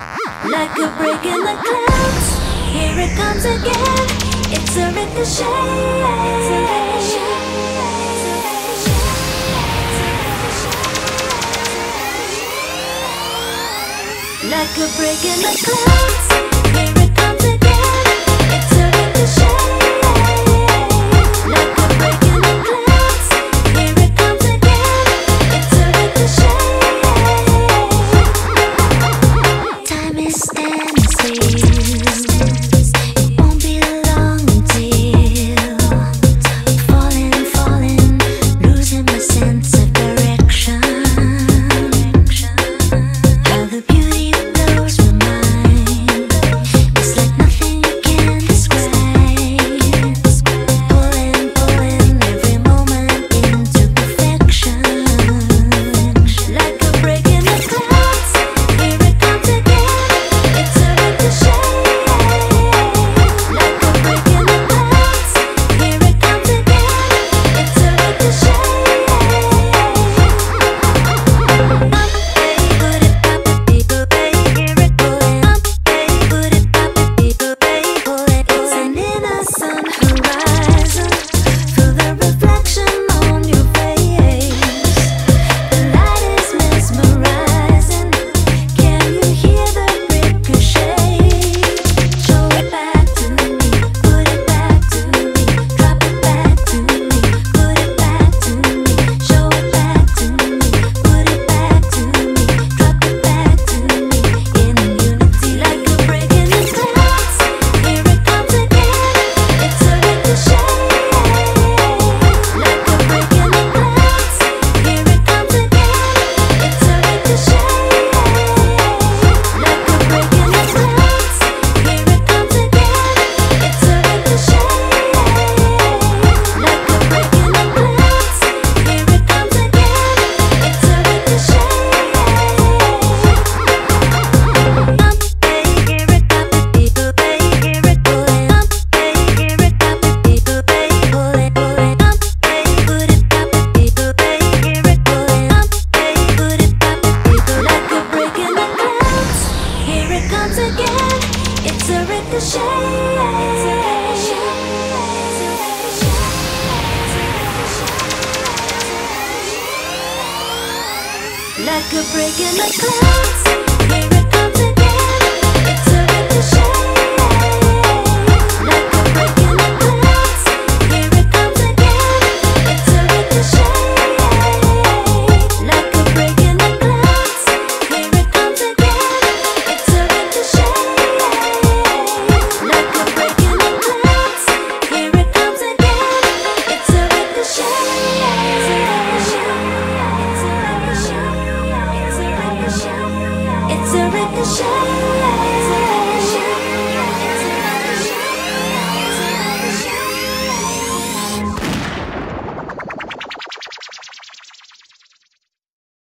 Like a break in the clouds, here it comes again. It's a ricochet. It's a ricochet. Like a break in the clouds, here it comes again. It's a ricochet. Like a break in the clouds, here it comes again. It's a ricochet. Time is standing still. It's a ricochet. Like a break in the clouds.